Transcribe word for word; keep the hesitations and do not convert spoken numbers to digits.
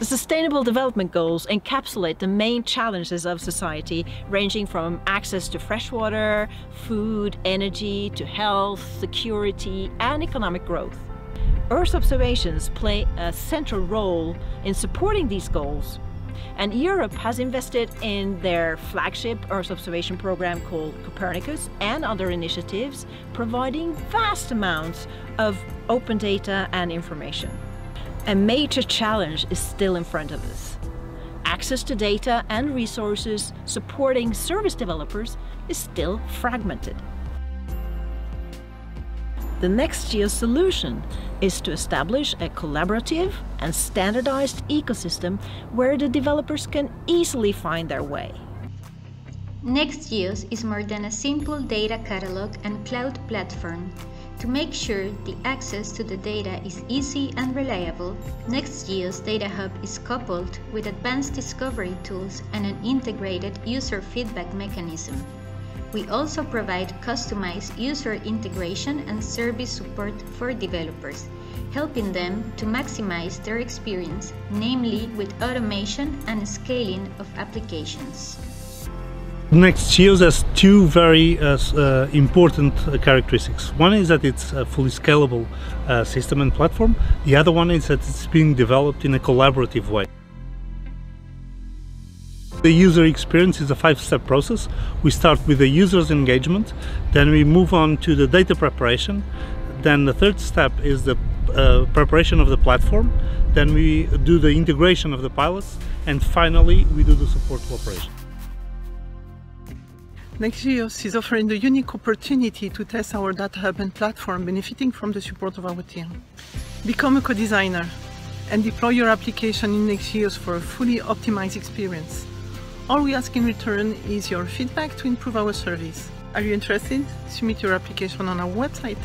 The Sustainable Development Goals encapsulate the main challenges of society, ranging from access to fresh water, food, energy, to health, security, and economic growth. Earth observations play a central role in supporting these goals, and Europe has invested in their flagship Earth observation program called Copernicus and other initiatives, providing vast amounts of open data and information. A major challenge is still in front of us. Access to data and resources supporting service developers is still fragmented. The NextGEOSS solution is to establish a collaborative and standardized ecosystem where the developers can easily find their way. NextGEOSS is more than a simple data catalog and cloud platform. To make sure the access to the data is easy and reliable, NextGEOSS Data Hub is coupled with advanced discovery tools and an integrated user feedback mechanism. We also provide customized user integration and service support for developers, helping them to maximize their experience, namely with automation and scaling of applications. NextGEOSS has two very uh, uh, important uh, characteristics. One is that it's a fully scalable uh, system and platform. The other one is that it's being developed in a collaborative way. The user experience is a five-step process. We start with the user's engagement, then we move on to the data preparation, then the third step is the uh, preparation of the platform, then we do the integration of the pilots, and finally we do the support cooperation. NextGEOSS is offering the unique opportunity to test our data hub and platform, benefiting from the support of our team. Become a co-designer and deploy your application in NextGEOSS for a fully optimized experience. All we ask in return is your feedback to improve our service. Are you interested? Submit your application on our website.